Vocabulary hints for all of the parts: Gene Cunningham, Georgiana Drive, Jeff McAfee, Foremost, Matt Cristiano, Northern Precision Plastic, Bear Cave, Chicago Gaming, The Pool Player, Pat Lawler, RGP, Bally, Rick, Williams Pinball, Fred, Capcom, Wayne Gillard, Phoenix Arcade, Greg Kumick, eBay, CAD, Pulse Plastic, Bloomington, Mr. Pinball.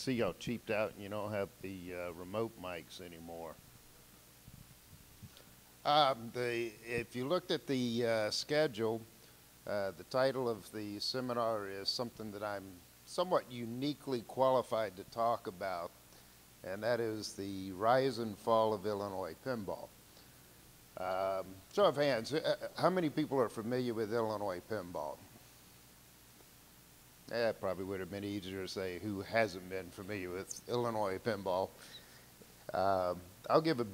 see y'all cheaped out and you don't have the remote mics anymore. If you looked at the schedule, the title of the seminar is something that I'm somewhat uniquely qualified to talk about, and that is the rise and fall of Illinois pinball. Show of hands, how many people are familiar with Illinois pinball? Yeah, it probably would have been easier to say who hasn't been familiar with Illinois pinball. I'll give a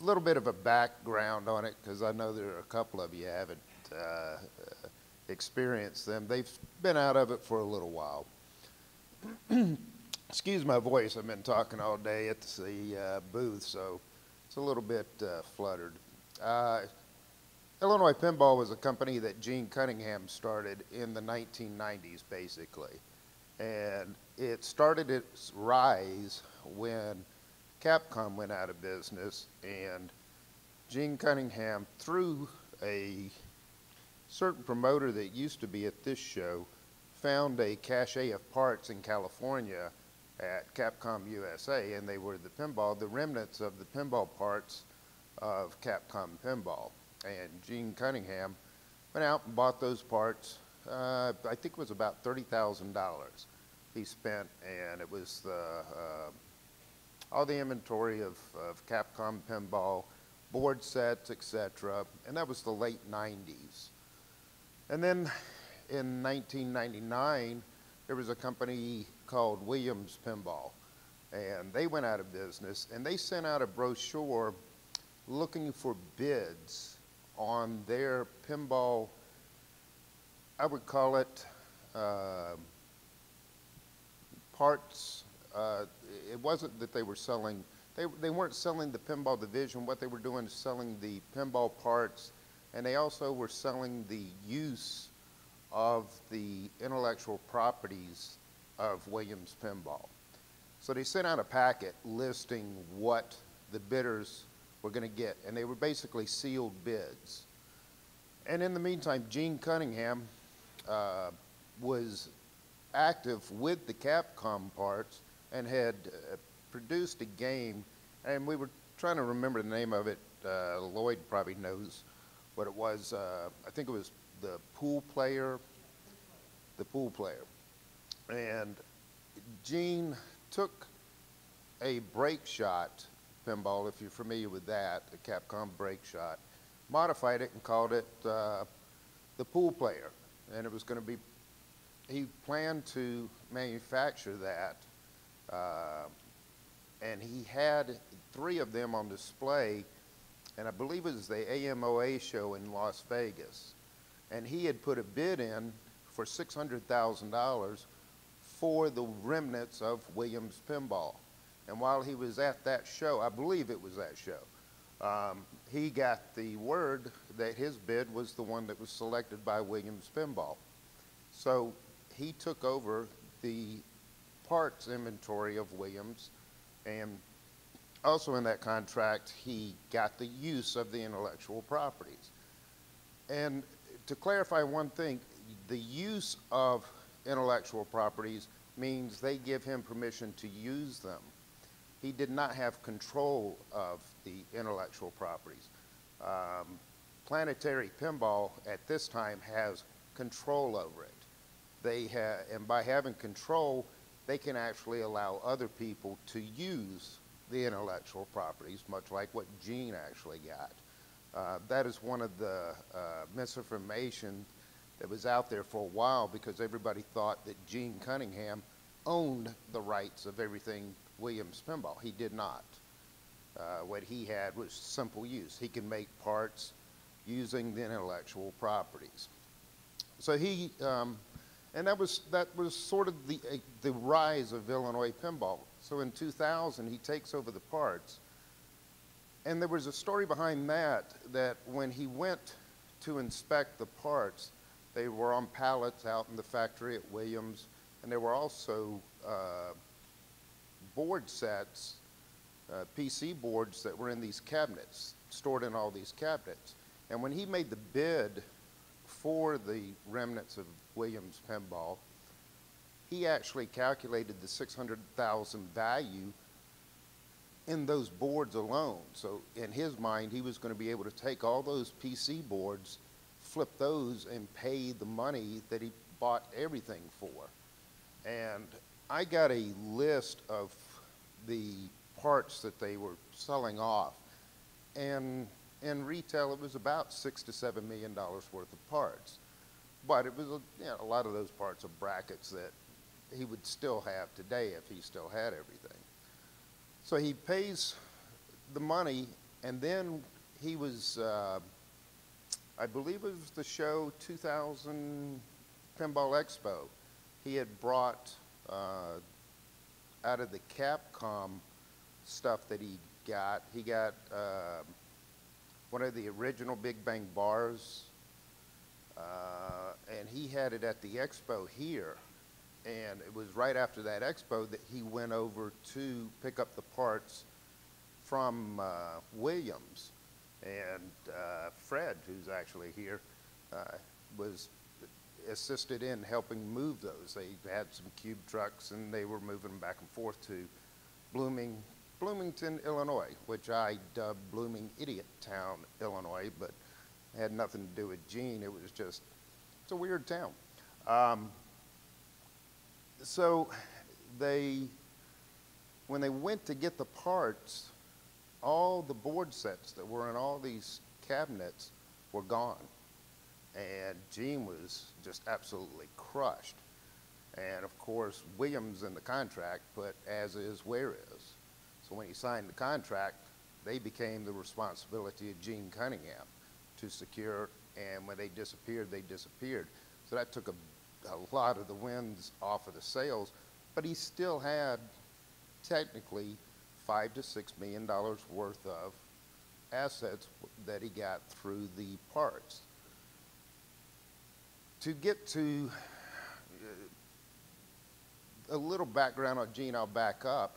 little bit of a background on it because I know there are a couple of you haven't experienced them. They've been out of it for a little while. Excuse my voice, I've been talking all day at the booth, so it's a little bit fluttered. Illinois Pinball was a company that Gene Cunningham started in the 1990s, basically. And it started its rise when Capcom went out of business, and Gene Cunningham, through a certain promoter that used to be at this show, found a cache of parts in California at Capcom USA, and they were the pinball, the remnants of the pinball parts of Capcom Pinball. And Gene Cunningham went out and bought those parts. I think it was about $30,000 he spent, and it was all the inventory of Capcom Pinball, board sets, etc. And that was the late 90s. And then in 1999, there was a company called Williams Pinball, and they went out of business, and they sent out a brochure looking for bids on their pinball, I would call it parts. It wasn't that they were selling, they weren't selling the pinball division. What they were doing is selling the pinball parts, and they also were selling the use of the intellectual properties of Williams Pinball. So they sent out a packet listing what the bidders were going to get, and they were basically sealed bids. And in the meantime, Gene Cunningham was active with the Capcom parts and had produced a game, and we were trying to remember the name of it. Lloyd probably knows what it was. I think it was The Pool Player. The Pool Player. And Gene took a break shot pinball, if you're familiar with that, the Capcom break shot, modified it and called it The Pool Player. And it was going to be, he planned to manufacture that, and he had three of them on display, and I believe it was the AMOA show in Las Vegas. And he had put a bid in for $600,000 for the remnants of Williams Pinball. And while he was at that show, I believe it was that show, he got the word that his bid was the one that was selected by Williams Pinball. So he took over the parts inventory of Williams, and also in that contract, he got the use of the intellectual properties. And to clarify one thing, the use of intellectual properties means they give him permission to use them. He did not have control of the intellectual properties. Planetary Pinball at this time has control over it. They have, and by having control, they can actually allow other people to use the intellectual properties, much like what Gene actually got. That is one of the misinformation that was out there for a while, because everybody thought that Gene Cunningham owned the rights of everything Williams Pinball. He did not. What he had was simple use. He can make parts using the intellectual properties. So he, and that was sort of the rise of Illinois Pinball. So in 2000, he takes over the parts. And there was a story behind that, that when he went to inspect the parts, they were on pallets out in the factory at Williams, and there were also board sets, PC boards that were in these cabinets, stored in all these cabinets. And when he made the bid for the remnants of Williams Pinball, he actually calculated the $600,000 value in those boards alone. So in his mind, he was going to be able to take all those PC boards, flip those, and pay the money that he bought everything for. And I got a list of the parts that they were selling off, and in retail it was about $6 to $7 million worth of parts. But it was a lot of those parts of brackets that he would still have today if he still had everything. So he pays the money, and then he was, I believe it was the show 2000 Pinball Expo. He had brought out of the Capcom stuff that he got one of the original Big Bang Bars, and he had it at the expo here. And it was right after that expo that he went over to pick up the parts from Williams. And Fred, who's actually here, was assisted in helping move those. They had some cube trucks, and they were moving them back and forth to Bloomington, Illinois, which I dubbed Blooming Idiot Town, Illinois, but it had nothing to do with Gene. It was just, it's a weird town. So they, when they went to get the parts, all the board sets that were in all these cabinets were gone. And Gene was just absolutely crushed. And of course, Williams in the contract put as is, where is. So when he signed the contract, they became the responsibility of Gene Cunningham to secure, and when they disappeared, they disappeared. So that took a lot of the winds off of the sales, but he still had technically $5 to $6 million worth of assets that he got through the parts. To get to a little background on Gene, I'll back up.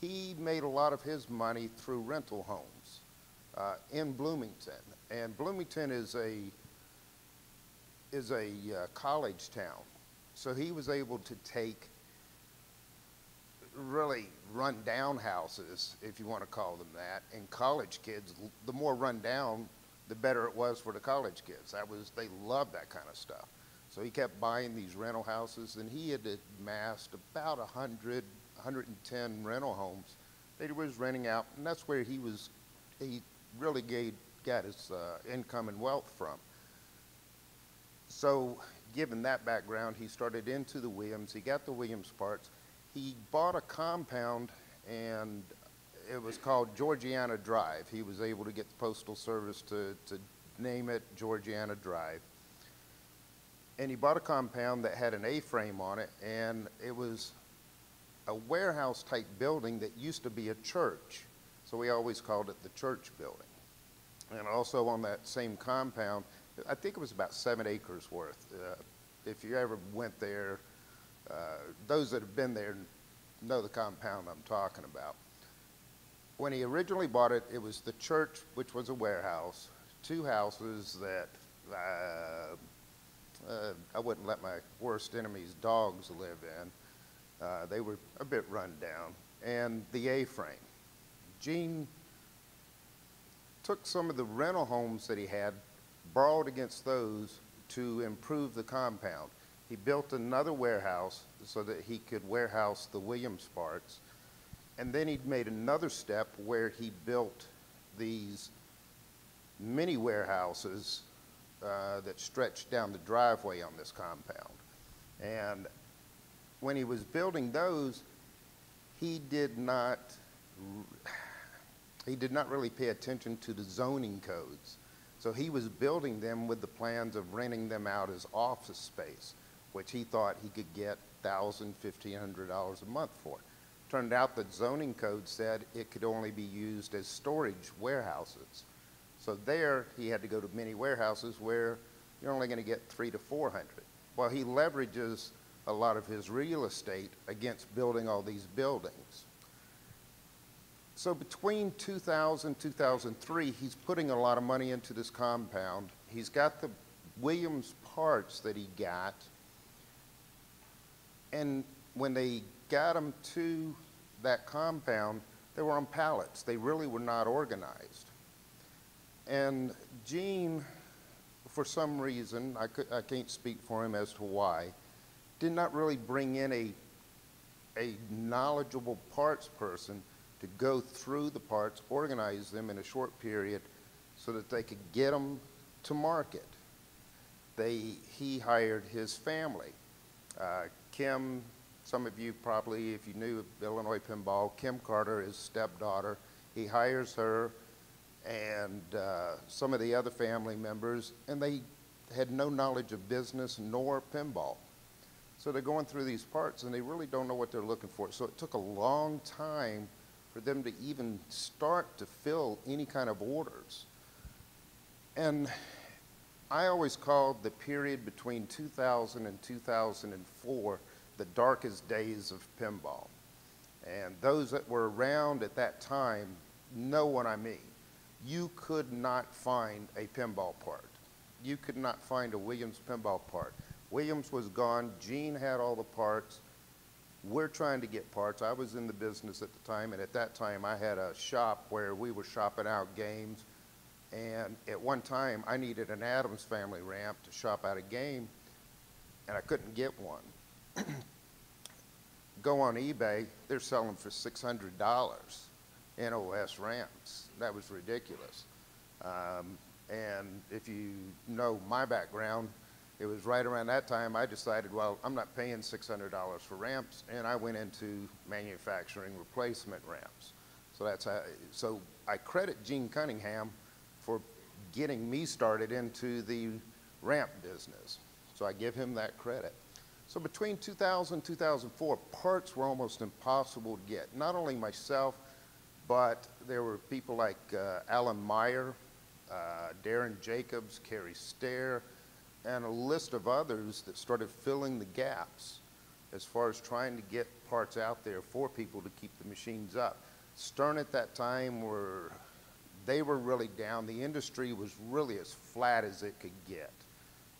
He made a lot of his money through rental homes in Bloomington, and Bloomington is a college town, so he was able to take really run-down houses, if you want to call them that, and college kids, the more run-down, the better it was for the college kids. That was, they loved that kind of stuff. So he kept buying these rental houses, and he had amassed about 100, 110 rental homes that he was renting out, and that's where he was, he really got his income and wealth from. So given that background, he started into the Williams. He got the Williams parts. He bought a compound, and it was called Georgiana Drive. He was able to get the Postal Service to name it Georgiana Drive. And he bought a compound that had an A-frame on it, and it was a warehouse-type building that used to be a church. So we always called it the church building. And also on that same compound, I think it was about 7 acres worth. If you ever went there, those that have been there know the compound I'm talking about. When he originally bought it, it was the church, which was a warehouse, 2 houses that I wouldn't let my worst enemy's dogs live in. They were a bit run down, and the A-frame. Gene took some of the rental homes that he had, borrowed against those to improve the compound. He built another warehouse so that he could warehouse the Williams parts. And then he made another step where he built these mini warehouses that stretched down the driveway on this compound. And when he was building those, he did not really pay attention to the zoning codes. So he was building them with the plans of renting them out as office space, which he thought he could get $1,000, $1,500 a month for. Turned out that zoning code said it could only be used as storage warehouses. So there he had to go to many warehouses where you're only going to get 300 to 400. Well, he leverages a lot of his real estate against building all these buildings. So between 2000 and 2003, he's putting a lot of money into this compound. He's got the Williams parts that he got. And when they got them to that compound, they were on pallets. They really were not organized. And Gene, for some reason, I can't speak for him as to why, did not really bring in a knowledgeable parts person to go through the parts, organize them in a short period so that they could get them to market. He hired his family. Kim, some of you probably, if you knew Illinois Pinball, Kim Carter, his stepdaughter, he hires her and some of the other family members, and they had no knowledge of business nor pinball. So they're going through these parts and they really don't know what they're looking for. So it took a long time for them to even start to fill any kind of orders. And I always called the period between 2000 and 2004 the darkest days of pinball. And those that were around at that time know what I mean. You could not find a pinball part. You could not find a Williams pinball part. Williams was gone. Gene had all the parts. We're trying to get parts. I was in the business at the time, and at that time I had a shop where we were shopping out games. And at one time I needed an Adams Family ramp to shop out a game, and I couldn't get one. Go on eBay, they're selling for $600 NOS ramps. That was ridiculous. And if you know my background, it was right around that time I decided, well, I'm not paying $600 for ramps, and I went into manufacturing replacement ramps. So that's how, so I credit Gene Cunningham for getting me started into the ramp business. So I give him that credit. So between 2000 and 2004, parts were almost impossible to get. Not only myself, but there were people like Alan Meyer, Darren Jacobs, Kerry Stair, and a list of others that started filling the gaps as far as trying to get parts out there for people to keep the machines up. Stern at that time they were really down. The industry was really as flat as it could get.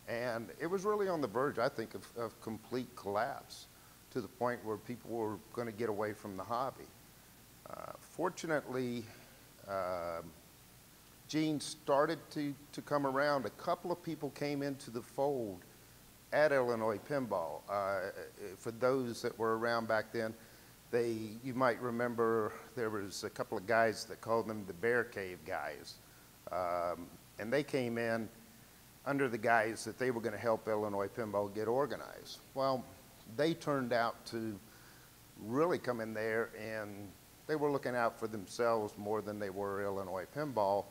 And it was really on the verge, I think, of complete collapse to the point where people were going to get away from the hobby. Fortunately, Gene started to come around. A couple of people came into the fold at Illinois Pinball. For those that were around back then, you might remember there was a couple of guys that called them the Bear Cave guys. And they came in under the guise that they were going to help Illinois Pinball get organized. Well, they turned out to really come in there, and they were looking out for themselves more than they were Illinois Pinball.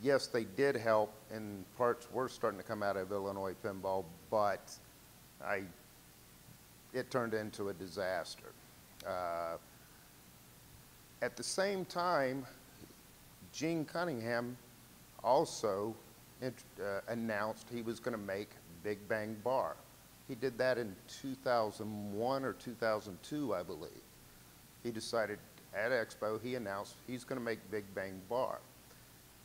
Yes, they did help, and parts were starting to come out of Illinois Pinball, but it turned into a disaster. At the same time, Gene Cunningham also announced he was going to make Big Bang Bar. He did that in 2001 or 2002, I believe. He decided at Expo, he announced he's going to make Big Bang Bar.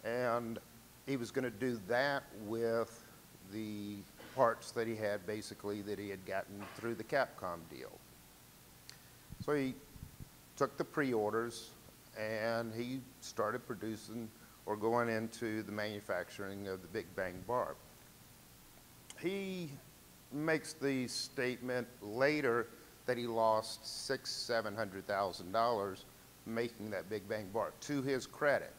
And he was going to do that with the parts that he had, basically, that he had gotten through the Capcom deal. So he took the pre-orders, and he started producing or going into the manufacturing of the Big Bang Bar. He makes the statement later that he lost $700,000 making that Big Bang Bar. To his credit,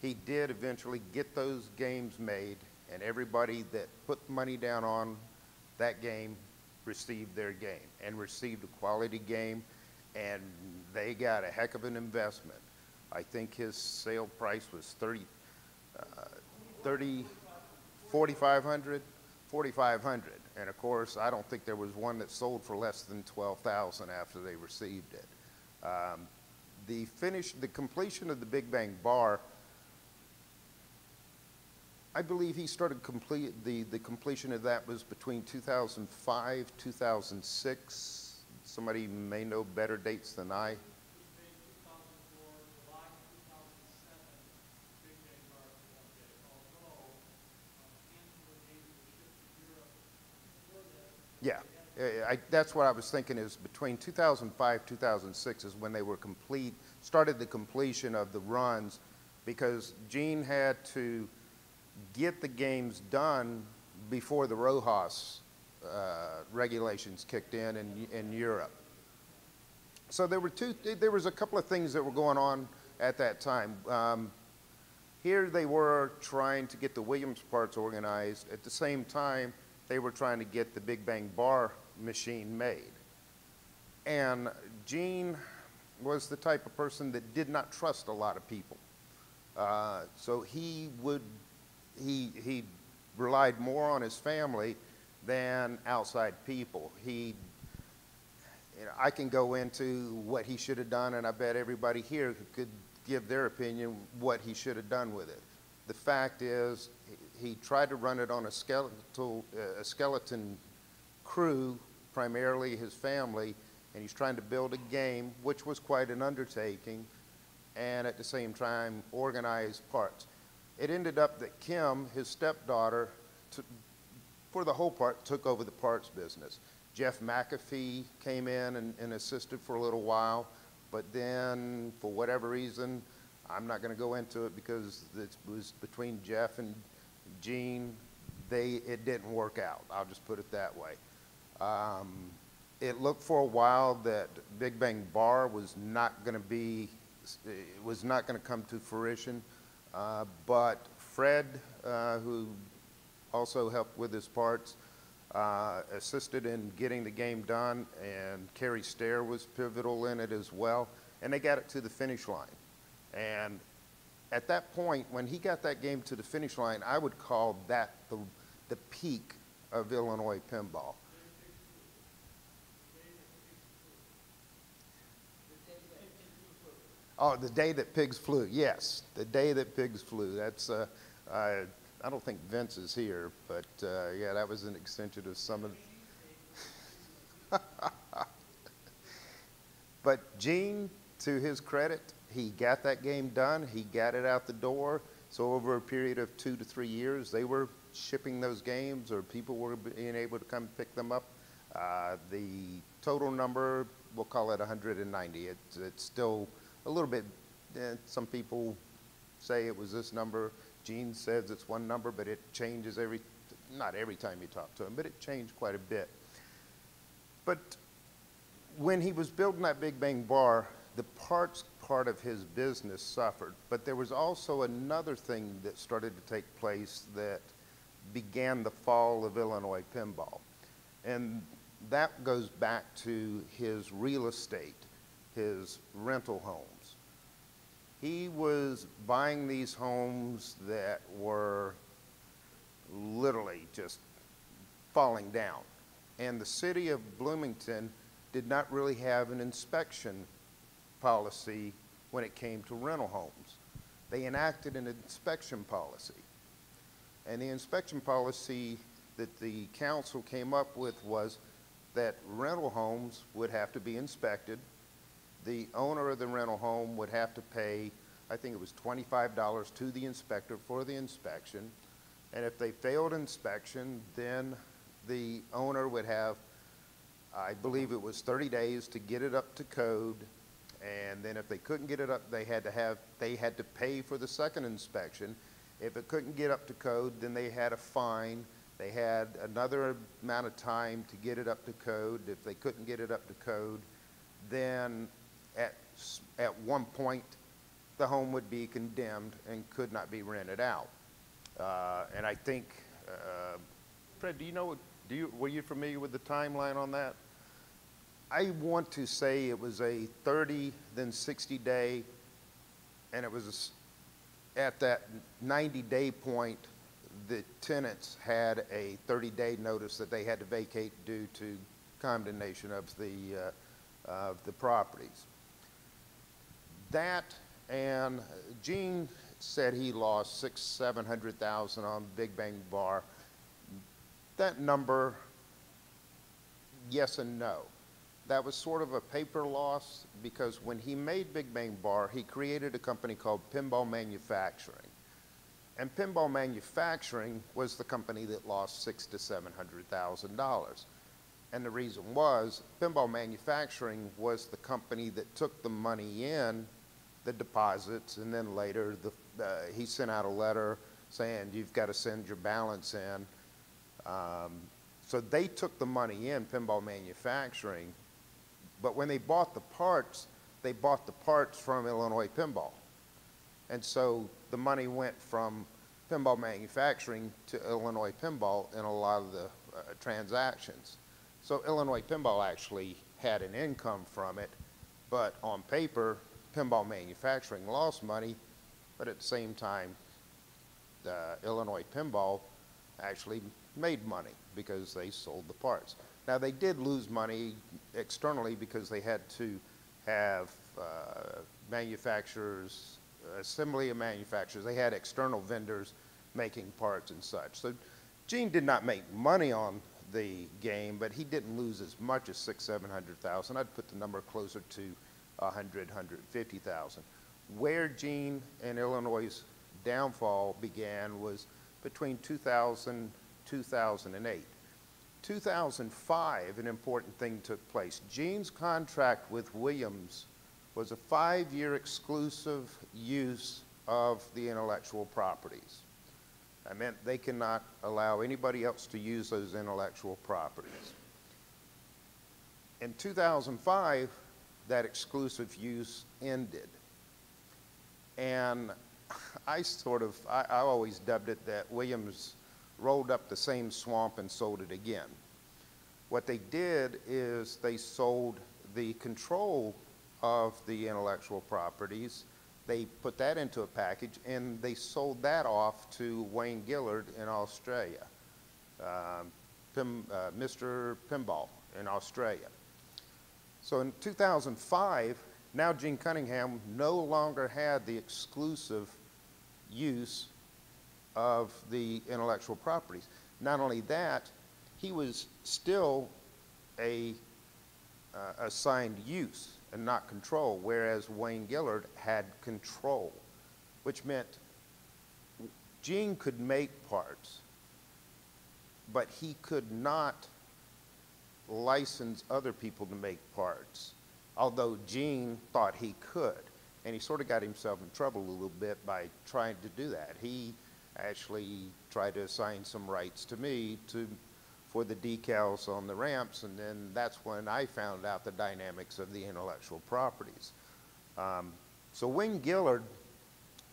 he did eventually get those games made, and everybody that put money down on that game received their game and received a quality game, and they got a heck of an investment. I think his sale price was $4,500. And of course, I don't think there was one that sold for less than $12,000 after they received it. The completion of the Big Bang Bar, I believe he started the completion of that was between 2005, 2006. Somebody may know better dates than I. Yeah, That's what I was thinking, is between 2005, 2006 is when they were started the completion of the runs, because Gene had to get the games done before the Rojas regulations kicked in Europe. So there was a couple of things that were going on at that time. Here they were trying to get the Williams parts organized. At the same time, they were trying to get the Big Bang Bar machine made. And Gene was the type of person that did not trust a lot of people. So he relied more on his family than outside people. You know, I can go into what he should have done, and I bet everybody here could give their opinion what he should have done with it. The fact is, he tried to run it on a skeleton crew, primarily his family, and he's trying to build a game, which was quite an undertaking, and at the same time, organize parts. It ended up that Kim, his stepdaughter, for the whole part, took over the parts business. Jeff McAfee came in and assisted for a little while, but then, for whatever reason, I'm not going to go into it because it was between Jeff and Gene, it didn't work out. I'll just put it that way. It looked for a while that Big Bang Bar was not going to come to fruition, but Fred, who also helped with his parts, assisted in getting the game done, and Kerry Stair was pivotal in it as well, and they got it to the finish line. And at that point, when he got that game to the finish line, I would call that the peak of Illinois pinball. Oh, the day that pigs flew, yes. The day that pigs flew. That's, I don't think Vince is here, but yeah, that was an extension of some of the... But Gene, to his credit, he got that game done. He got it out the door. So over a period of 2 to 3 years, they were shipping those games, or people were being able to come pick them up. The total number, we'll call it 190. It's still a little bit, some people say it was this number. Gene says it's one number, but it changes not every time you talk to him, but it changed quite a bit. But when he was building that Big Bang Bar, the parts part of his business suffered, but there was also another thing that started to take place that began the fall of Illinois pinball. And that goes back to his real estate, his rental homes. He was buying these homes that were literally just falling down. And the city of Bloomington did not really have an inspection policy when it came to rental homes. They enacted an inspection policy. And the inspection policy that the council came up with was that rental homes would have to be inspected. The owner of the rental home would have to pay, I think it was $25 to the inspector for the inspection. And if they failed inspection, then the owner would have, I believe it was 30 days to get it up to code. And then if they couldn't get it up, they had to pay for the second inspection. If it couldn't get up to code, then they had a fine. They had another amount of time to get it up to code. If they couldn't get it up to code, then at one point, the home would be condemned and could not be rented out. And I think, Fred, were you familiar with the timeline on that? I want to say it was a 30, then 60 day, and it was at that 90 day point, the tenants had a 30 day notice that they had to vacate due to condemnation of the properties. That, and Gene said he lost $600,000 to $700,000 on Big Bang Bar. That number, yes and no. That was sort of a paper loss, because when he made Big Bang Bar, he created a company called Pinball Manufacturing. And Pinball Manufacturing was the company that lost $600,000 to $700,000. And the reason was, Pinball Manufacturing was the company that took the money in, the deposits, and then later he sent out a letter saying, you've got to send your balance in. So they took the money in, Pinball Manufacturing, but when they bought the parts from Illinois Pinball. And so the money went from Pinball Manufacturing to Illinois Pinball in a lot of the transactions. So Illinois Pinball actually had an income from it, but on paper, Pinball Manufacturing lost money, but at the same time, Illinois Pinball actually made money because they sold the parts. Now they did lose money externally because they had to have manufacturers, assembly of manufacturers, they had external vendors making parts and such. So Gene did not make money on the game, but he didn't lose as much as 600,000, 700,000. I'd put the number closer to 100,000, 150,000. Where Gene and Illinois' downfall began was between 2000 and 2008. 2005, an important thing took place. Gene's contract with Williams was a 5-year exclusive use of the intellectual properties. I meant they cannot allow anybody else to use those intellectual properties. In 2005, that exclusive use ended. And I always dubbed it that Williams rolled up the same swamp and sold it again. What they did is they sold the control of the intellectual properties. They put that into a package, and they sold that off to Wayne Gillard in Australia, Mr. Pinball in Australia. So in 2005, now Gene Cunningham no longer had the exclusive use of the intellectual properties. Not only that, he was still a assigned use and not control, whereas Wayne Gillard had control, which meant Gene could make parts, but he could not license other people to make parts, although Gene thought he could. And he sort of got himself in trouble a little bit by trying to do that. He actually tried to assign some rights to me for the decals on the ramps, and then that's when I found out the dynamics of the intellectual properties. So Wayne Gillard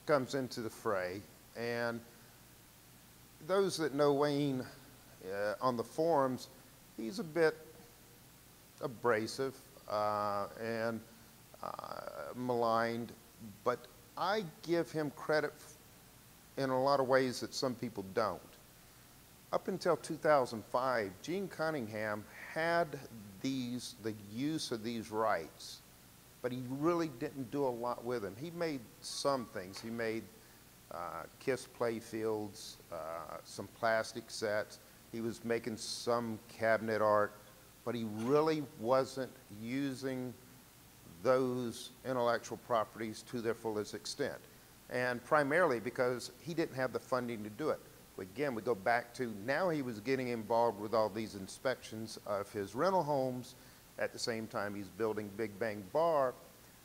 comes into the fray, and those that know Wayne on the forums, he's a bit abrasive and maligned, but I give him credit in a lot of ways that some people don't. Up until 2005, Gene Cunningham had the use of these rights, but he really didn't do a lot with them. He made some things. He made Kiss playfields, some plastic sets. He was making some cabinet art, but he really wasn't using those intellectual properties to their fullest extent, and primarily because he didn't have the funding to do it. Again, we go back to now he was getting involved with all these inspections of his rental homes. At the same time, he's building Big Bang Bar.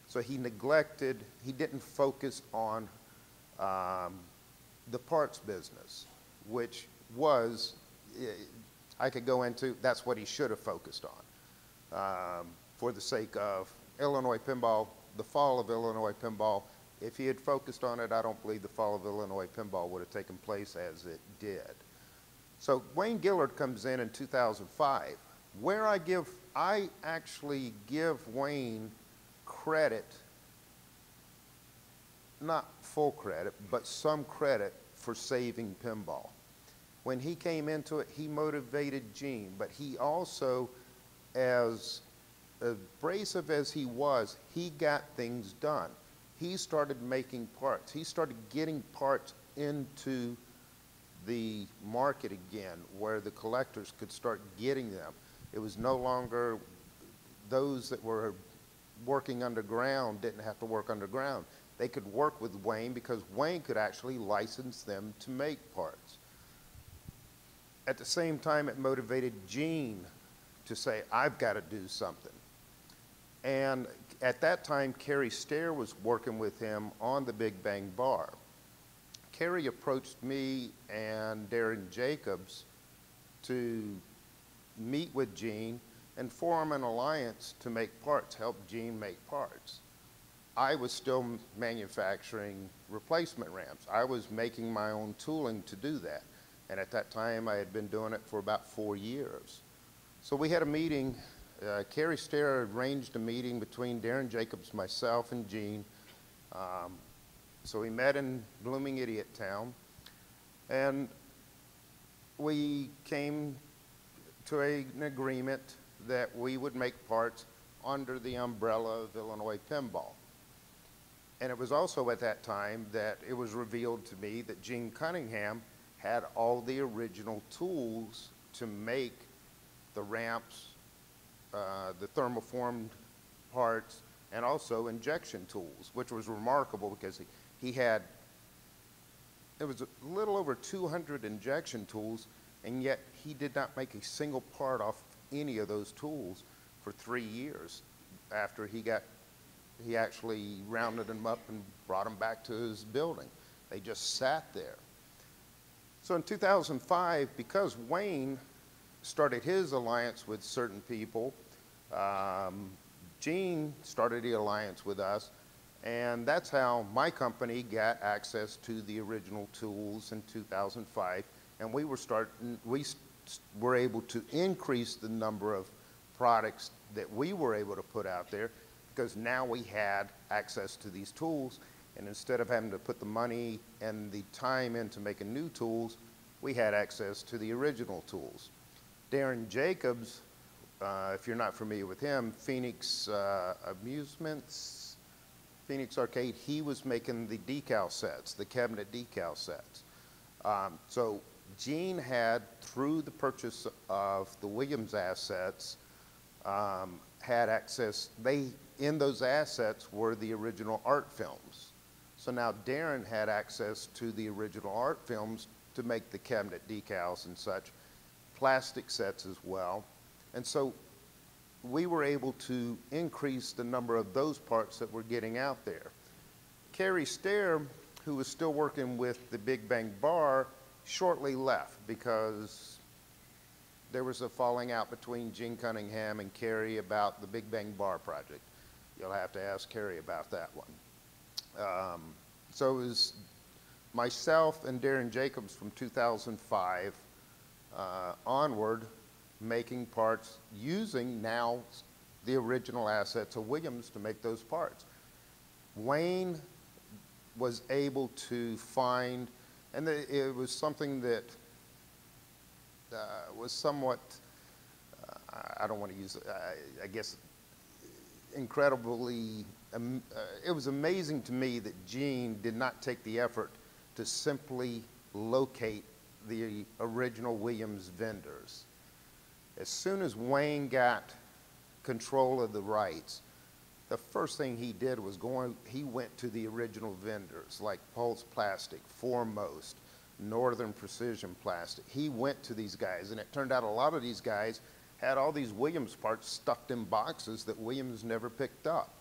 So he neglected, he didn't focus on the parts business, which was, I could go into, that's what he should have focused on. For the sake of Illinois Pinball, the fall of Illinois Pinball, if he had focused on it, I don't believe the fall of Illinois Pinball would have taken place as it did. So Wayne Gillard comes in 2005. Where I actually give Wayne credit, not full credit, but some credit for saving pinball. When he came into it, he motivated Gene, but he also, as abrasive as he was, he got things done. He started making parts. He started getting parts into the market again where the collectors could start getting them. It was no longer those that were working underground didn't have to work underground. They could work with Wayne because Wayne could actually license them to make parts. At the same time, it motivated Gene to say, I've got to do something. And at that time, Kerry Stair was working with him on the Big Bang Bar. Kerry approached me and Darren Jacobs to meet with Gene and form an alliance to make parts, help Gene make parts. I was still manufacturing replacement ramps. I was making my own tooling to do that. And at that time, I had been doing it for about 4 years. So we had a meeting. Kerry Stair arranged a meeting between Darren Jacobs, myself, and Gene. So we met in Blooming Idiot Town, and we came to an agreement that we would make parts under the umbrella of Illinois Pinball. And it was also at that time that it was revealed to me that Gene Cunningham had all the original tools to make the ramps, the thermoformed parts, and also injection tools, which was remarkable because he had, it was a little over 200 injection tools, and yet he did not make a single part off any of those tools for 3 years after he actually rounded them up and brought them back to his building. They just sat there. So in 2005, because Wayne started his alliance with certain people, Gene started the alliance with us, and that's how my company got access to the original tools in 2005, and we were able to increase the number of products that we were able to put out there, because now we had access to these tools, and instead of having to put the money and the time into making new tools, we had access to the original tools. Darren Jacobs, if you're not familiar with him, Phoenix Amusements, Phoenix Arcade, he was making the decal sets, the cabinet decal sets. So Gene had, through the purchase of the Williams assets, had access, in those assets were the original art films. So now Darren had access to the original art films to make the cabinet decals and such, plastic sets as well. And so we were able to increase the number of those parts that were getting out there. Kerry Stair, who was still working with the Big Bang Bar, shortly left because there was a falling out between Gene Cunningham and Kerry about the Big Bang Bar project. You'll have to ask Kerry about that one. So it was myself and Darren Jacobs from 2005 onward, making parts using now the original assets of Williams to make those parts. Wayne was able to find, and it was something that was somewhat, I don't want to use, I guess, incredibly, it was amazing to me that Gene did not take the effort to simply locate the original Williams vendors. As soon as Wayne got control of the rights, the first thing he did was he went to the original vendors like Pulse Plastic, Foremost, Northern Precision Plastic. He went to these guys, and it turned out a lot of these guys had all these Williams parts stuffed in boxes that Williams never picked up.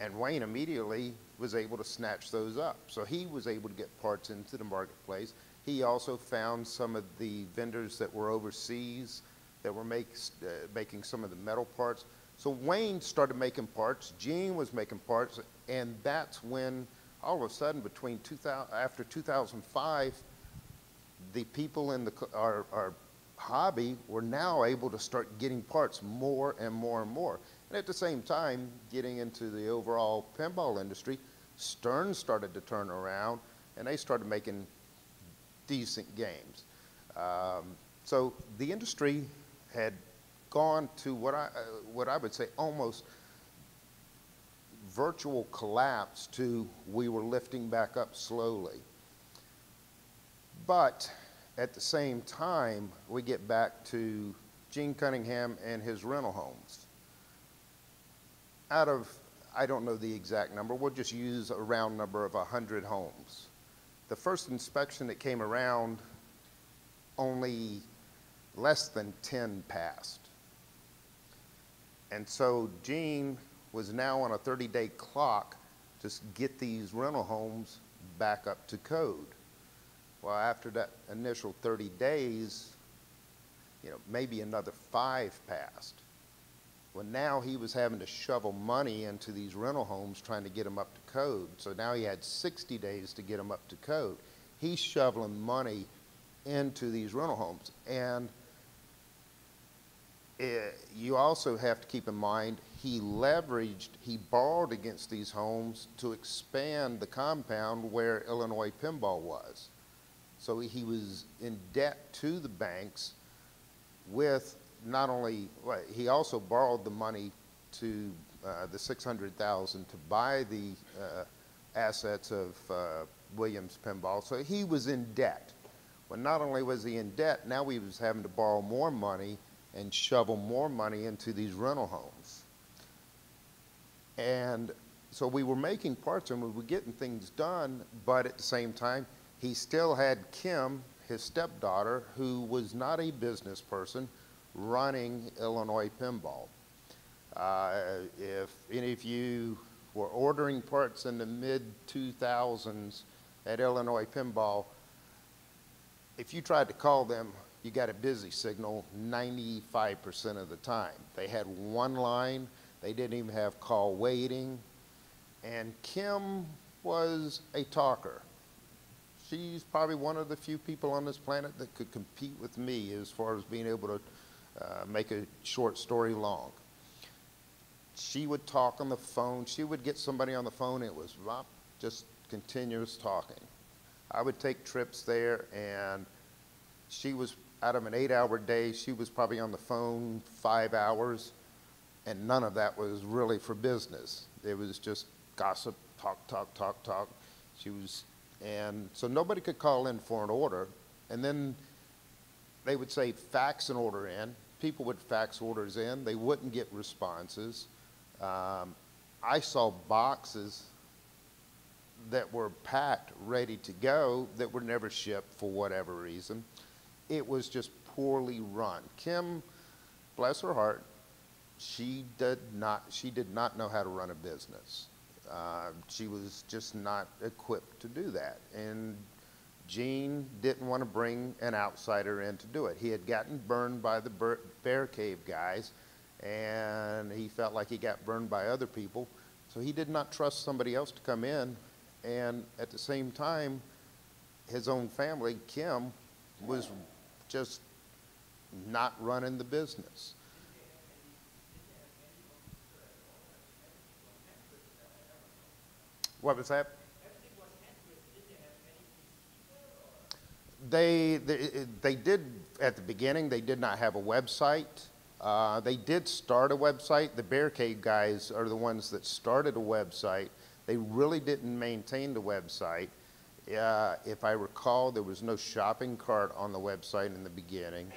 And Wayne immediately was able to snatch those up. So he was able to get parts into the marketplace. He also found some of the vendors that were overseas that were making some of the metal parts. So Wayne started making parts, Gene was making parts, and that's when all of a sudden between after 2005, the people in our hobby were now able to start getting parts more and more and more. And at the same time, getting into the overall pinball industry, Stern started to turn around and they started making decent games. So the industry had gone to what I would say almost virtual collapse to we were lifting back up slowly. But at the same time, we get back to Gene Cunningham and his rental homes. Out of, I don't know the exact number, we'll just use a round number of 100 homes. The first inspection that came around, only less than 10 passed. And so Gene was now on a 30-day clock to get these rental homes back up to code. Well, after that initial 30 days, you know, maybe another 5 passed. Well, now he was having to shovel money into these rental homes trying to get them up to code. So now he had 60 days to get them up to code. He's shoveling money into these rental homes. And you also have to keep in mind, he borrowed against these homes to expand the compound where Illinois Pinball was. So he was in debt to the banks with not only, well, he also borrowed the money to the $600,000 to buy the assets of Williams Pinball. So he was in debt. Well, not only was he in debt, now he was having to borrow more money and shovel more money into these rental homes. And so we were making parts and we were getting things done, but at the same time, he still had Kim, his stepdaughter, who was not a business person, running Illinois Pinball. If any of you were ordering parts in the mid-2000s at Illinois Pinball, if you tried to call them, you got a busy signal 95% of the time. They had one line, they didn't even have call waiting, and Kim was a talker. She's probably one of the few people on this planet that could compete with me as far as being able to make a short story long. She would talk on the phone. She would get somebody on the phone. It was just continuous talking. I would take trips there, and she was, out of an 8-hour day, she was probably on the phone 5 hours, and none of that was really for business. It was just gossip, talk, talk, talk, talk. And so nobody could call in for an order. And then they would say, fax an order in. People would fax orders in. They wouldn't get responses. I saw boxes that were packed, ready to go, that were never shipped for whatever reason. It was just poorly run. Kim, bless her heart, she did not know how to run a business. She was just not equipped to do that. And Gene didn't want to bring an outsider in to do it. He had gotten burned by the Bear Cave guys, and he felt like he got burned by other people. So he did not trust somebody else to come in. And at the same time, his own family, Kim, was just not running the business. What was that? They did, at the beginning, they did not have a website. They did start a website. The Bear Cave guys are the ones that started a website. They really didn't maintain the website. If I recall, there was no shopping cart on the website in the beginning.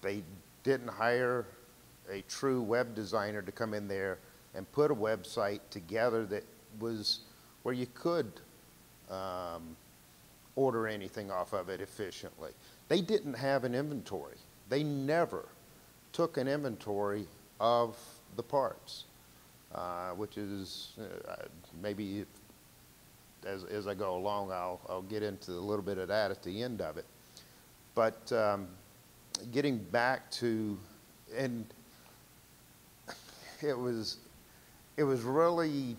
They didn't hire a true web designer to come in there and put a website together that was where you could order anything off of it efficiently. They didn't have an inventory. They never took an inventory of the parts, which is maybe as I go along, I'll get into a little bit of that at the end of it. But getting back to, and it was really,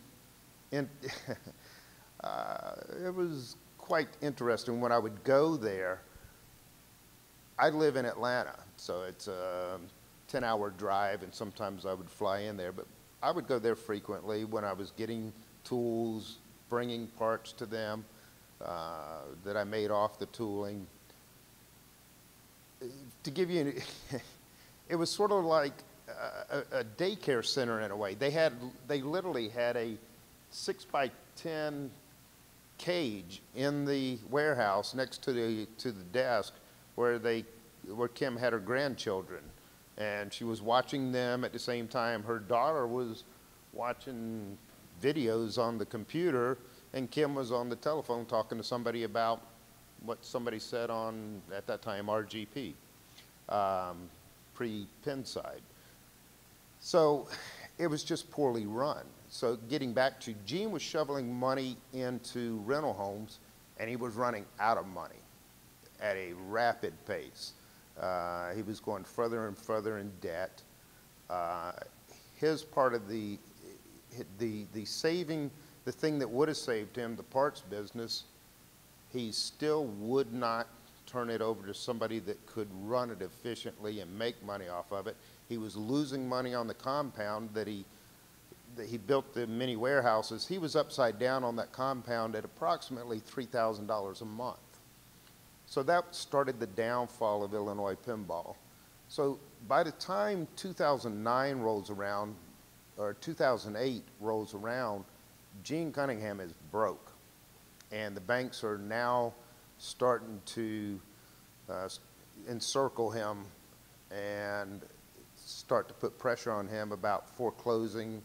it was quite interesting when I would go there. I live in Atlanta, so it's a 10-hour drive, and sometimes I would fly in there, but I would go there frequently when I was getting tools, bringing parts to them that I made off the tooling. To give you, it was sort of like a daycare center in a way. They literally had a 6x10 cage in the warehouse next to the desk where Kim had her grandchildren, and she was watching them at the same time. Her daughter was watching videos on the computer, and Kim was on the telephone talking to somebody about what somebody said on, at that time, RGP, pre-Pinside. So it was just poorly run. So getting back to, Gene was shoveling money into rental homes, and he was running out of money at a rapid pace. He was going further and further in debt. His part of the saving, the thing that would have saved him, the parts business, he still would not turn it over to somebody that could run it efficiently and make money off of it. He was losing money on the compound that he built the mini warehouses. He was upside down on that compound at approximately $3,000 a month. So that started the downfall of Illinois Pinball. So by the time 2009 rolls around, or 2008 rolls around, Gene Cunningham is broke. And the banks are now starting to encircle him and start to put pressure on him about foreclosing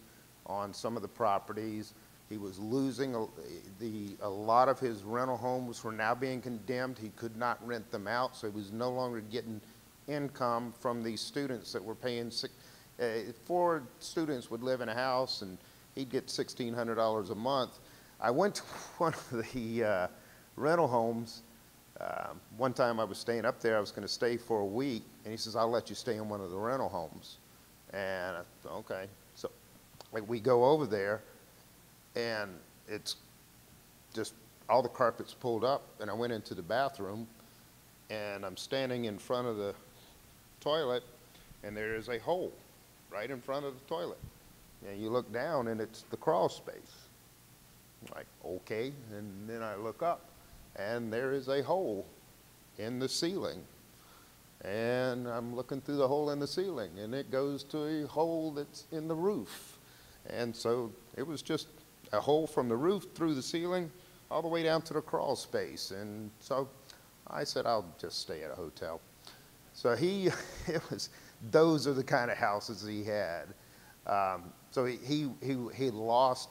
on some of the properties. He was losing a lot of his rental homes were now being condemned. He could not rent them out, so he was no longer getting income from these students that were paying. 4 students would live in a house, and he'd get $1,600 a month. I went to one of the rental homes. One time I was staying up there. I was going to stay for a week, and he says, "I'll let you stay in one of the rental homes." And I said, okay. So like, we go over there, and it's just all the carpets pulled up, and I went into the bathroom, and I'm standing in front of the toilet, and there is a hole right in front of the toilet. And you look down, and it's the crawl space. Like, okay, and then I look up, and there is a hole in the ceiling. And I'm looking through the hole in the ceiling, and it goes to a hole that's in the roof. And so it was just a hole from the roof through the ceiling all the way down to the crawl space. And so I said, I'll just stay at a hotel. So those are the kind of houses he had. So he lost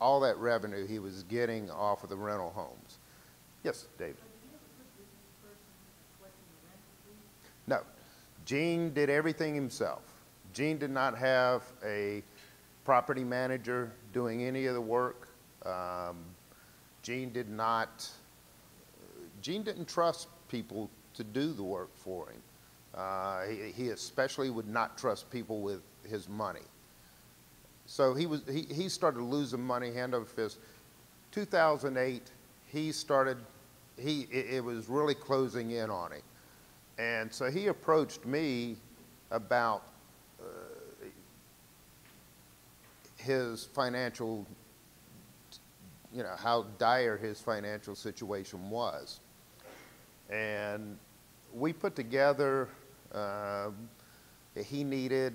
all that revenue he was getting off of the rental homes. Yes, David? No, Gene did everything himself. Gene did not have a property manager doing any of the work. Gene didn't trust people to do the work for him. He especially would not trust people with his money. So he started losing money hand over fist. 2008, it was really closing in on him. And so he approached me about his financial, you know, how dire his financial situation was. And we put together, he needed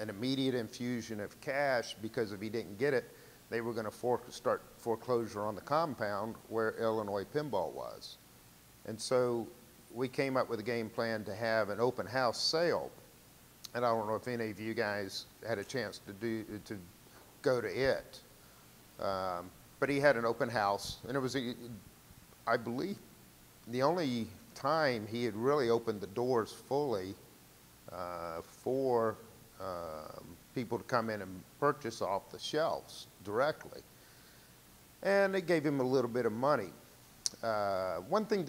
an immediate infusion of cash because if he didn't get it, they were going to start foreclosure on the compound where Illinois Pinball was. And so we came up with a game plan to have an open house sale. And I don't know if any of you guys had a chance to go to it. But he had an open house, and it was, I believe, the only time he had really opened the doors fully for people to come in and purchase off the shelves directly. And it gave him a little bit of money. One thing,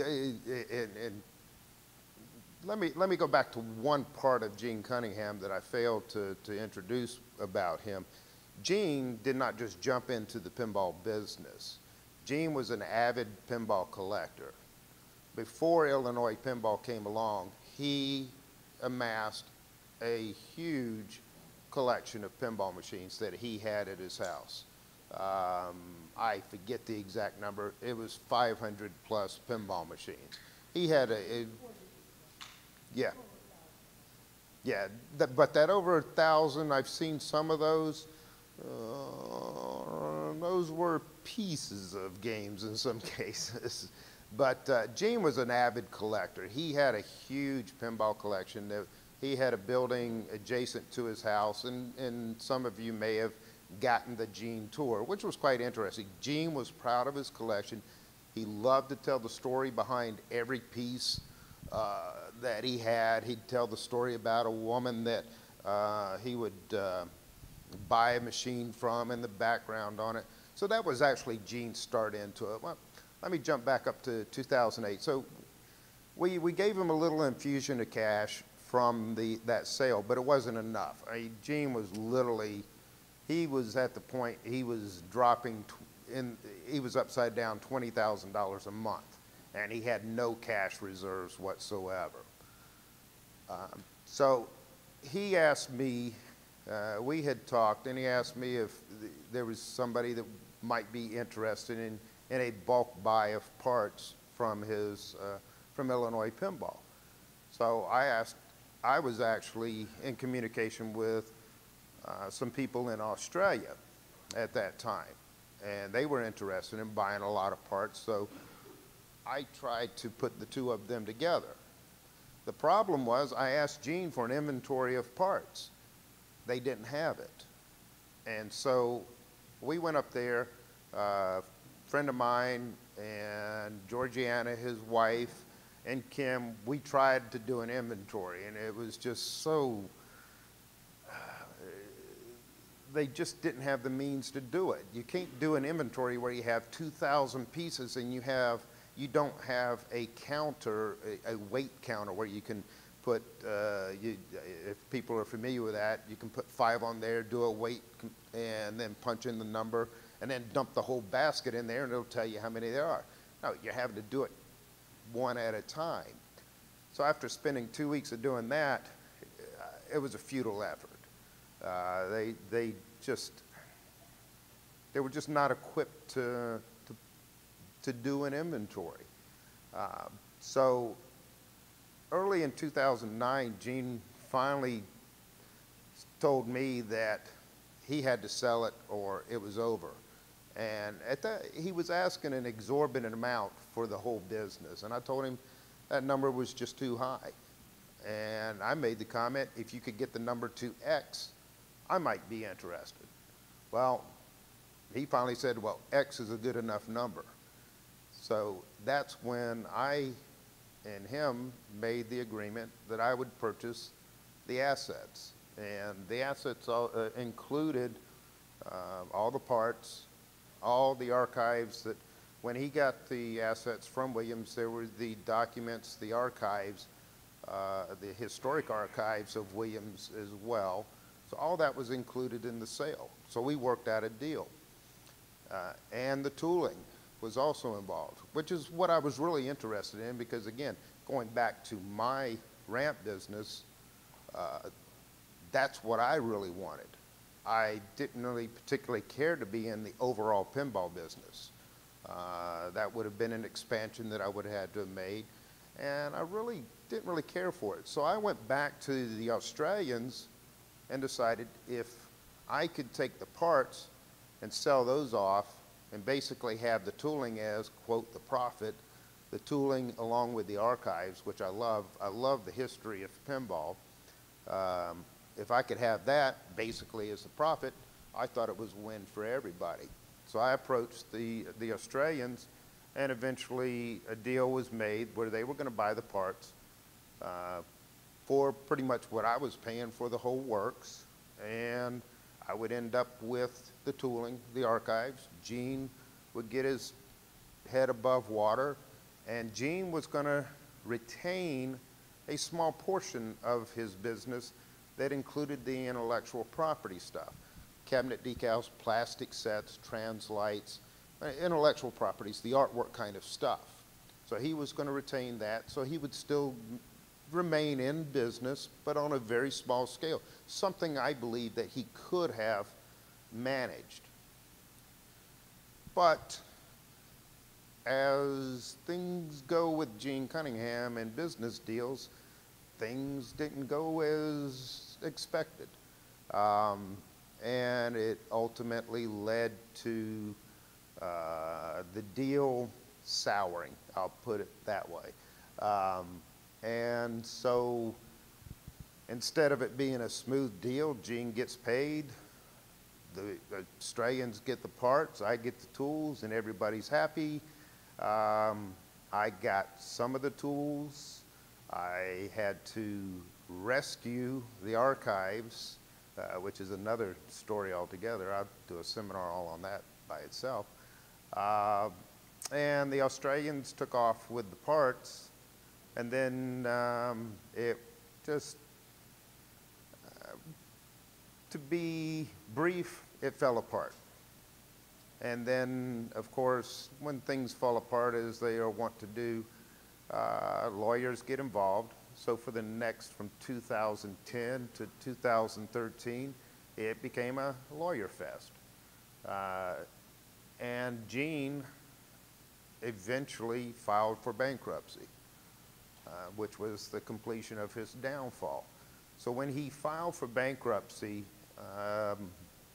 let me go back to one part of Gene Cunningham that I failed to introduce about him. Gene did not just jump into the pinball business. Gene was an avid pinball collector. Before Illinois Pinball came along, he amassed a huge collection of pinball machines that he had at his house. I forget the exact number. It was 500 plus pinball machines. He had but that over 1,000, I've seen some of those. Those were pieces of games in some cases. But Gene was an avid collector. He had a huge pinball collection. He had a building adjacent to his house, and some of you may have gotten the Gene tour, which was quite interesting. Gene was proud of his collection. He loved to tell the story behind every piece that he had. He'd tell the story about a woman that he would buy a machine from and the background on it. So that was actually Gene's start into it. Well, let me jump back up to 2008. So we gave him a little infusion of cash from that sale, but it wasn't enough. I mean, Gene was literally, he was at the point, he was dropping, he was upside down $20,000 a month, and he had no cash reserves whatsoever. So he asked me, we had talked, and he asked me if there was somebody that might be interested in a bulk buy of parts from his, from Illinois Pinball. So I asked, I was actually in communication with some people in Australia at that time, and they were interested in buying a lot of parts, so I tried to put the two of them together. The problem was I asked Gene for an inventory of parts. They didn't have it. And so we went up there, a friend of mine and Georgiana, his wife, and Kim, we tried to do an inventory, and it was just so, they just didn't have the means to do it. You can't do an inventory where you have 2,000 pieces and you don't have a counter, a weight counter where you can put, if people are familiar with that, you can put 5 on there, do a weight, and then punch in the number, and then dump the whole basket in there, and it'll tell you how many there are. No, you're having to do it one at a time. So after spending 2 weeks of doing that, it was a futile effort. They were just not equipped to do an inventory. So early in 2009, Gene finally told me that he had to sell it or it was over. And at that, he was asking an exorbitant amount for the whole business. And I told him that number was just too high. And I made the comment, if you could get the number to X, I might be interested. Well, he finally said, well, X is a good enough number. So that's when I and him made the agreement that I would purchase the assets. And the assets all, included all the parts, all the archives that, when he got the assets from Williams, there were the documents, the archives, the historic archives of Williams as well. So all that was included in the sale. So we worked out a deal. And the tooling was also involved, which is what I was really interested in because, again, going back to my ramp business, that's what I really wanted. I didn't really particularly care to be in the overall pinball business. That would have been an expansion that I would have had to have made, and I really didn't really care for it. So I went back to the Australians and decided if I could take the parts and sell those off and basically have the tooling as, quote, the profit, the tooling along with the archives, which I love. I love the history of pinball. If I could have that basically as the profit, I thought it was a win for everybody. So I approached the Australians, and eventually a deal was made where they were going to buy the parts for pretty much what I was paying for the whole works, and I would end up with the tooling, the archives. Gene would get his head above water, and Gene was going to retain a small portion of his business that included the intellectual property stuff. Cabinet decals, plastic sets, translights, intellectual properties, the artwork kind of stuff. So he was going to retain that, so he would still remain in business, but on a very small scale. Something I believe that he could have managed. But as things go with Gene Cunningham and business deals, things didn't go as expected. And it ultimately led to the deal souring, I'll put it that way. And so instead of it being a smooth deal, Gene gets paid, the Australians get the parts, I get the tools, and everybody's happy. I got some of the tools. I had to rescue the archives, which is another story altogether. I'll do a seminar all on that by itself. And the Australians took off with the parts, and then it just, to be brief, it fell apart. And then, of course, when things fall apart, as they are wont to do, lawyers get involved. So for the next, from 2010 to 2013, it became a lawyer fest. And Gene eventually filed for bankruptcy, which was the completion of his downfall. So when he filed for bankruptcy,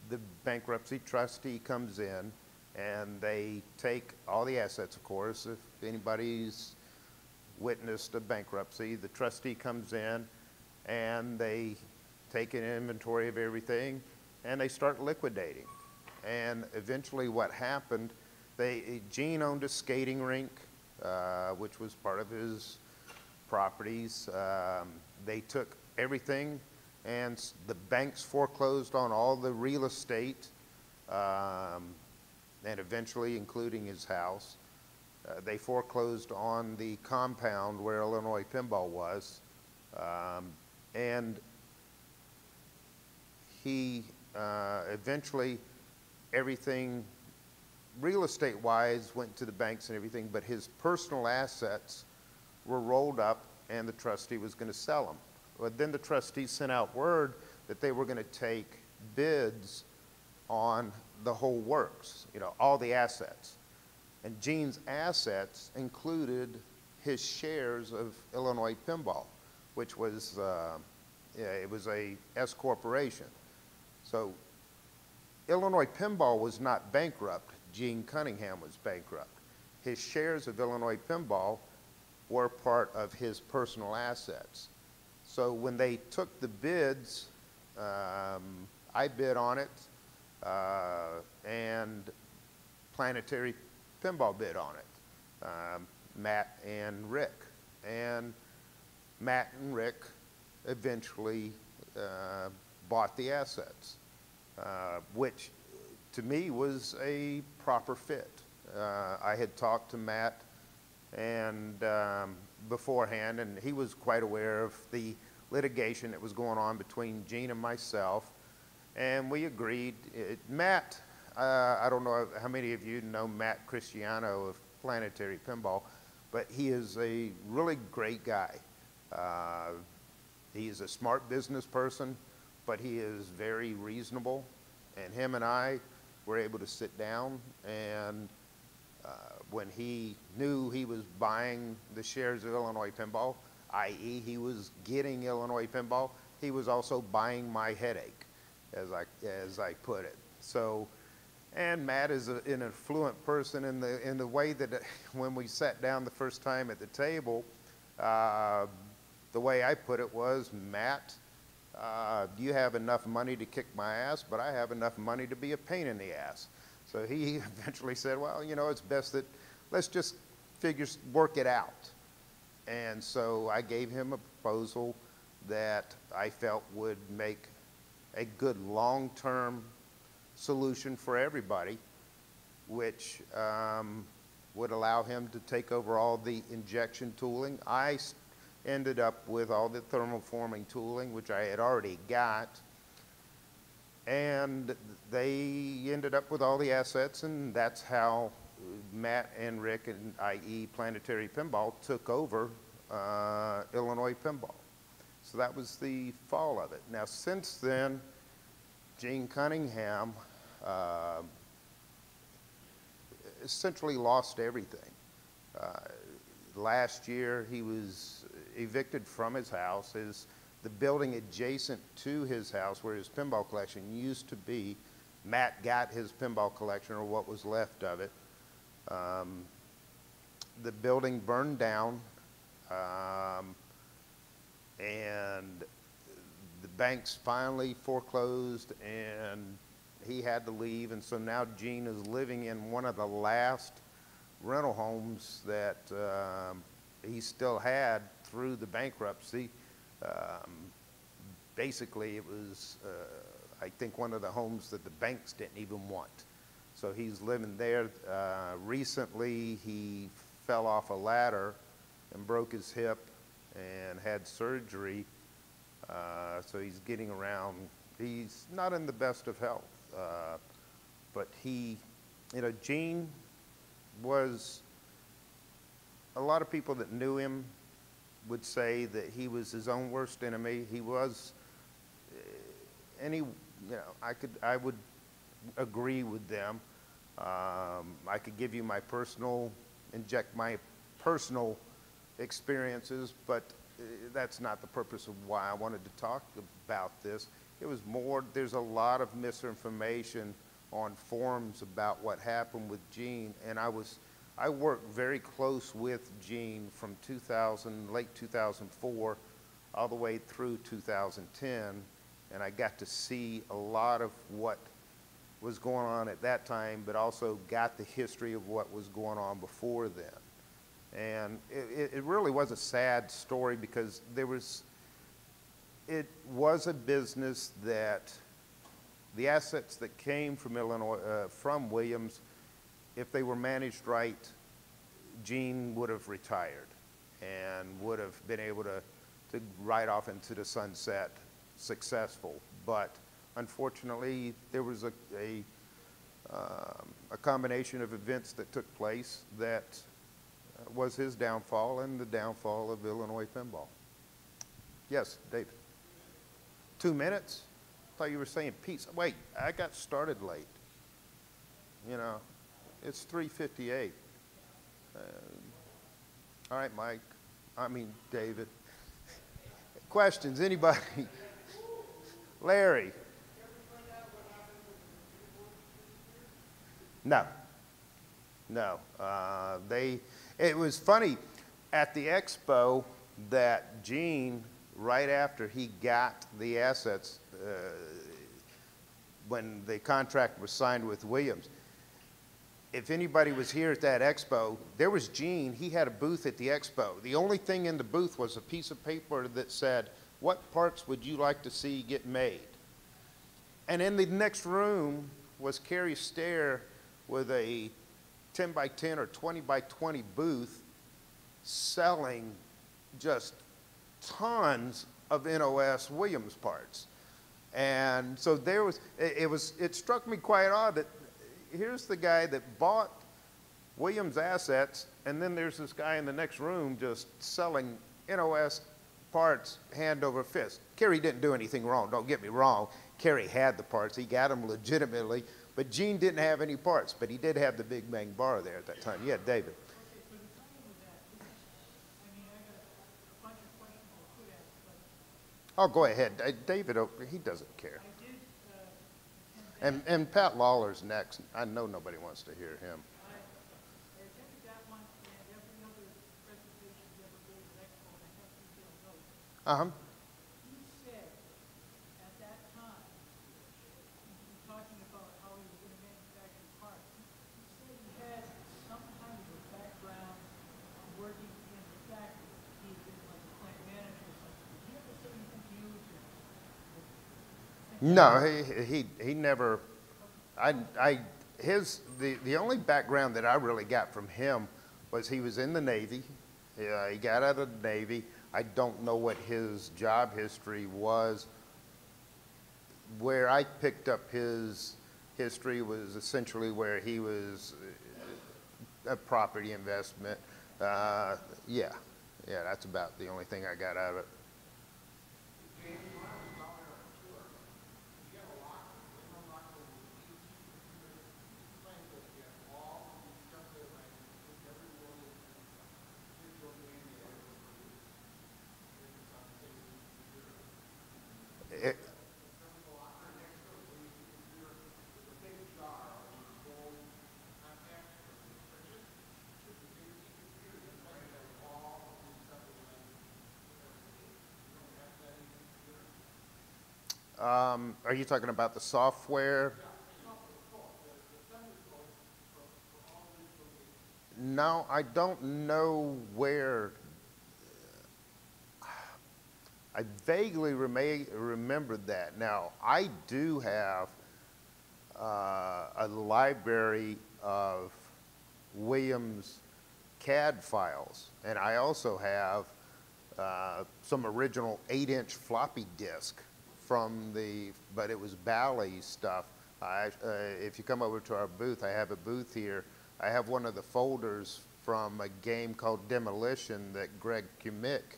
the bankruptcy trustee comes in and they take all the assets, of course. If anybody's witnessed a bankruptcy, the trustee comes in and they take an inventory of everything and they start liquidating. And eventually what happened, Gene owned a skating rink, which was part of his properties. They took everything, and the banks foreclosed on all the real estate, and eventually including his house. They foreclosed on the compound where Illinois Pinball was, and he eventually, everything real estate-wise went to the banks and everything, but his personal assets were rolled up and the trustee was going to sell them. But then the trustees sent out word that they were going to take bids on the whole works, you know, all the assets. And Gene's assets included his shares of Illinois Pinball, which was, it was a S corporation. So Illinois Pinball was not bankrupt. Gene Cunningham was bankrupt. His shares of Illinois Pinball were part of his personal assets. So when they took the bids, I bid on it, and Planetary Pinball bid on it, Matt and Rick. And Matt and Rick eventually bought the assets, which to me was a proper fit. I had talked to Matt and beforehand, and he was quite aware of the litigation that was going on between Gene and myself, and we agreed. Matt, I don't know how many of you know Matt Cristiano of Planetary Pinball, but he is a really great guy. He is a smart business person, but he is very reasonable, and him and I were able to sit down, and when he knew he was buying the shares of Illinois Pinball, i.e. he was getting Illinois Pinball, he was also buying my headache, as I put it. So, and Matt is an affluent person in the way that when we sat down the first time at the table, the way I put it was, Matt, you have enough money to kick my ass, but I have enough money to be a pain in the ass. So he eventually said, well, you know, it's best that let's just work it out. And so I gave him a proposal that I felt would make a good long-term solution for everybody, which would allow him to take over all the injection tooling. I ended up with all the thermoforming tooling, which I had already got. And they ended up with all the assets, and that's how Matt and Rick and i.e. Planetary Pinball took over Illinois Pinball. So that was the fall of it. Now since then, Gene Cunningham essentially lost everything. Last year he was evicted from his house. The building adjacent to his house where his pinball collection used to be, Matt got his pinball collection, or what was left of it. The building burned down, and the banks finally foreclosed, and he had to leave. And so now Gene is living in one of the last rental homes that he still had through the bankruptcy. Basically, it was, I think, one of the homes that the banks didn't even want. So he's living there. Recently, he fell off a ladder and broke his hip and had surgery. So he's getting around. He's not in the best of health. But he, you know, Gene was, a lot of people that knew him would say that he was his own worst enemy. He was, I would agree with them. I could give you my personal, inject my personal experiences, but that's not the purpose of why I wanted to talk about this. It was more, there's a lot of misinformation on forums about what happened with Gene, and I worked very close with Gene from late 2004 all the way through 2010, and I got to see a lot of what was going on at that time, but also got the history of what was going on before then. And it really was a sad story, because it was a business that the assets that came from Illinois, from Williams, if they were managed right, Gene would have retired and would have been able to ride off into the sunset successful. But unfortunately, there was a combination of events that took place that was his downfall and the downfall of Illinois Pinball. Yes, David. 2 minutes? I thought you were saying peace. Wait, I got started late. You know, it's 3:58. All right, Mike. I mean, David. Questions, anybody? Larry. No. No. It was funny at the expo that Gene, right after he got the assets, when the contract was signed with Williams, if anybody was here at that expo, there was Gene. He had a booth at the expo. The only thing in the booth was a piece of paper that said, "What parts would you like to see get made?" And in the next room was Kerry Stair with a 10 by 10 or 20 by 20 booth selling just tons of NOS Williams parts. And so there was, it struck me quite odd that here's the guy that bought Williams assets, and then there's this guy in the next room just selling NOS parts hand over fist. Kerry didn't do anything wrong, don't get me wrong. Kerry had the parts, he got them legitimately. But Gene didn't have any parts, but he did have the Big Bang Bar there at that time. Yeah, David. Oh, go ahead. David, he doesn't care. And Pat Lawler's next. I know nobody wants to hear him. Uh-huh. No, he never, the only background that I really got from him was he was in the Navy. He got out of the Navy. I don't know what his job history was. Where I picked up his history was essentially where he was a property investment. Yeah, that's about the only thing I got out of it. Are you talking about the software? No, I don't know where. I vaguely remembered that. Now, I do have a library of Williams CAD files, and I also have some original 8-inch floppy disk from the, but it was Bally stuff. If you come over to our booth, I have a booth here. I have one of the folders from a game called Demolition that Greg Kumick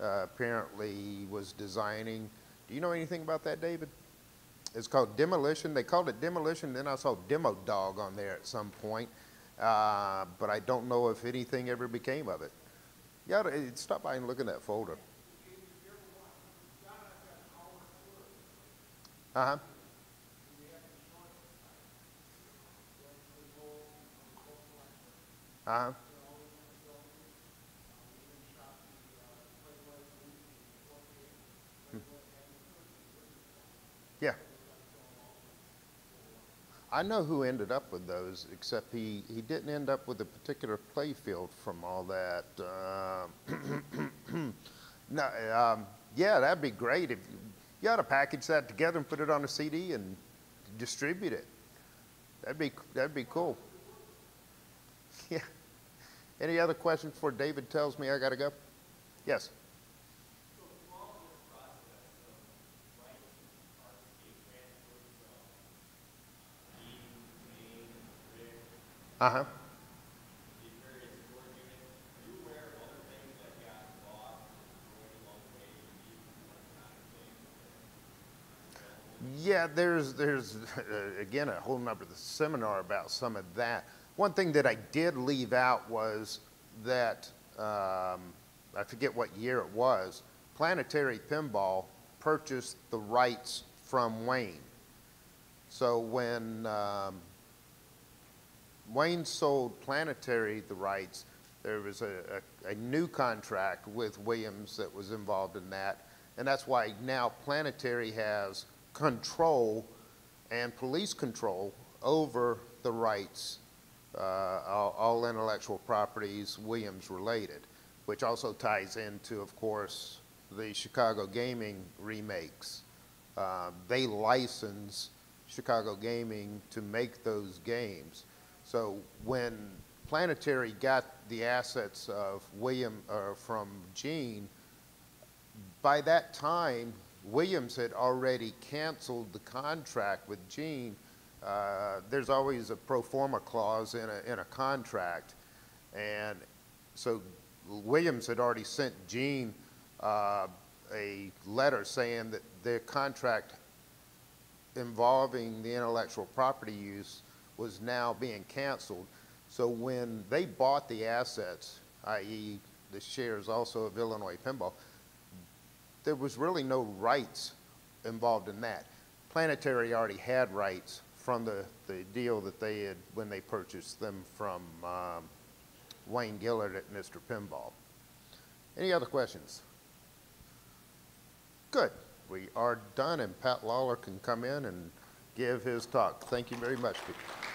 apparently was designing. Do you know anything about that, David? It's called Demolition. They called it Demolition, then I saw Demo Dog on there at some point, but I don't know if anything ever became of it. You ought to stop by and look in that folder. Uh-huh. Uh-huh. Yeah. I know who ended up with those, except he didn't end up with a particular play field from all that. No, yeah, that'd be great. If you ought to package that together and put it on a CD and distribute it. That'd be cool. Yeah. Any other questions before David tells me I gotta go? Yes. Uh-huh. Yeah, there's again, a whole number of the seminar about some of that. One thing that I did leave out was that, I forget what year it was, Planetary Pinball purchased the rights from Wayne. So when Wayne sold Planetary the rights, there was a new contract with Williams that was involved in that. And that's why now Planetary has control and police control over the rights. All intellectual properties Williams related, which also ties into, of course, the Chicago Gaming remakes. They license Chicago Gaming to make those games. So when Planetary got the assets of William from Gene, by that time Williams had already canceled the contract with Gene. There's always a pro forma clause in a contract, and so Williams had already sent Gene a letter saying that their contract involving the intellectual property use was now being canceled. So when they bought the assets, i.e. the shares also of Illinois Pinball, there was really no rights involved in that. Planetary already had rights from the deal that they had when they purchased them from Wayne Gillard at Mr. Pinball. Any other questions? Good. We are done, and Pat Lawler can come in and give his talk. Thank you very much, people.